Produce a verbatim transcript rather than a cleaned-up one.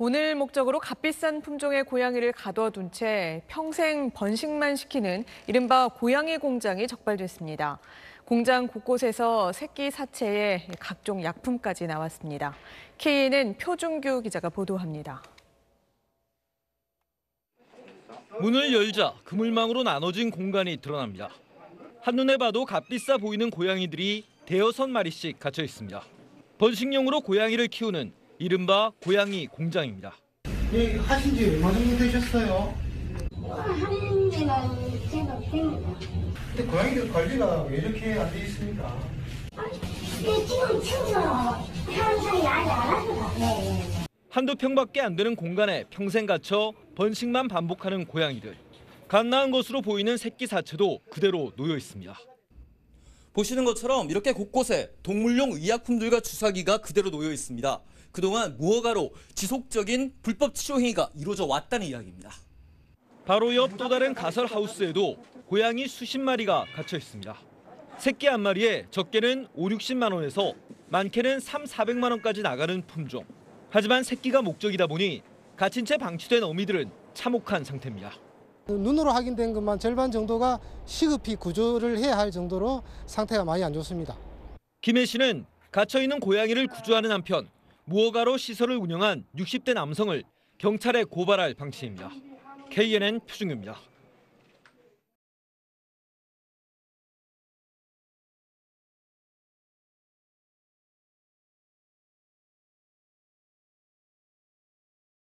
돈을 목적으로 값비싼 품종의 고양이를 가둬둔 채 평생 번식만 시키는 이른바 고양이 공장이 적발됐습니다. 공장 곳곳에서 새끼 사체에 각종 약품까지 나왔습니다. 케이엔엔 표준규 기자가 보도합니다. 문을 열자 그물망으로 나눠진 공간이 드러납니다. 한눈에 봐도 값비싸 보이는 고양이들이 대여섯 마리씩 갇혀 있습니다. 번식용으로 고양이를 키우는 이른바 고양이 공장입니다. 예, 하신 지 얼마 정도 되셨어요? 하는 지가 제가 됩니다. 근데 고양이들 관리가 왜 이렇게 안 돼 있습니까? 근데 지금 청소하는 사람이 아직 안 하더라. 네. 한두 평밖에 안 되는 공간에 평생 갇혀 번식만 반복하는 고양이들. 갓 낳은 것으로 보이는 새끼 사체도 그대로 놓여 있습니다. 보시는 것처럼 이렇게 곳곳에 동물용 의약품들과 주사기가 그대로 놓여 있습니다. 그동안 무허가로 지속적인 불법 치료 행위가 이루어져 왔다는 이야기입니다. 바로 옆 또 다른 가설 하우스에도 고양이 수십 마리가 갇혀 있습니다. 새끼 한 마리에 적게는 오백육십만 원에서 많게는 삼천사백만 원까지 나가는 품종. 하지만 새끼가 목적이다 보니 갇힌 채 방치된 어미들은 참혹한 상태입니다. 눈으로 확인된 것만 절반 정도가 시급히 구조를 해야 할 정도로 상태가 많이 안 좋습니다. 김혜 씨는 갇혀있는 고양이를 구조하는 한편 무허가로 시설을 운영한 육십 대 남성을 경찰에 고발할 방침입니다. 케이엔엔 표준규입니다.